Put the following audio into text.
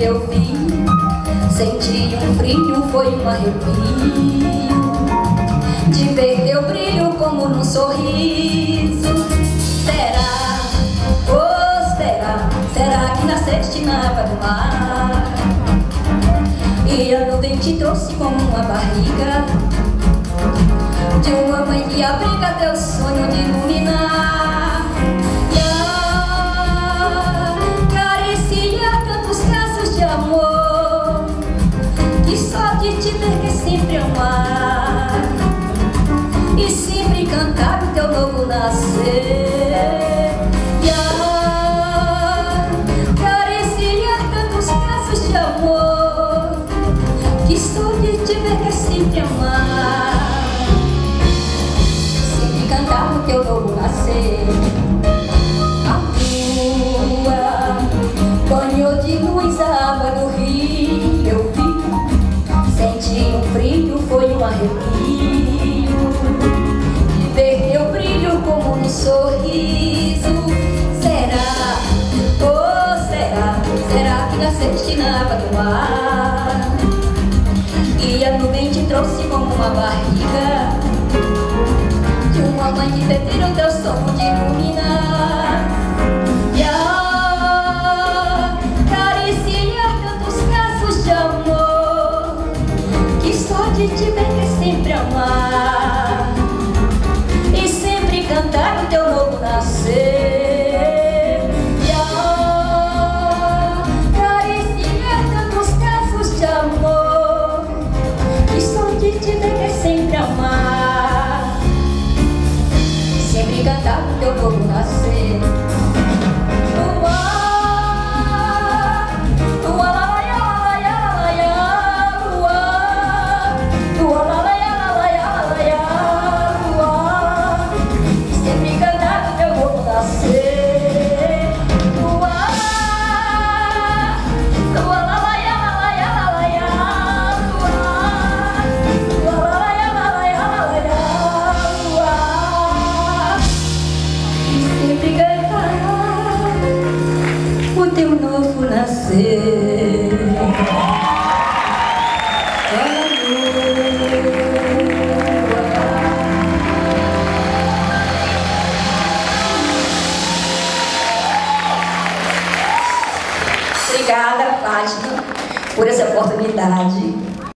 Eu vi, senti um frio, foi um arrepio de ver teu brilho como num sorriso. Será, oh será, será que nasceste na água do mar? E a nuvem te trouxe como uma barriga de uma mãe que abriga teu sonho de iluminar. Sempre amar e sempre cantar o teu novo nascer. E carecia tantos casos de amor que só de te ver quer sempre amar, sempre cantar o teu novo nascer. A lua banhou de luz a água do rio. Eu vi, senti um frio, foi um arrepio de ver teu brilho como um sorriso. Será, oh será, será que nasceste na água do mar? E a nuvem te trouxe como uma barriga de uma mãe que perdeu o teu sonho de iluminar. E carecia tantos casos de amor que só de te ver quer sempre amar e sempre cantar o teu novo nascer. E carecia tantos casos de amor que só de te ver quer sempre amar, sempre cantar o teu novo nascer. Obrigada, Fátima, por essa oportunidade.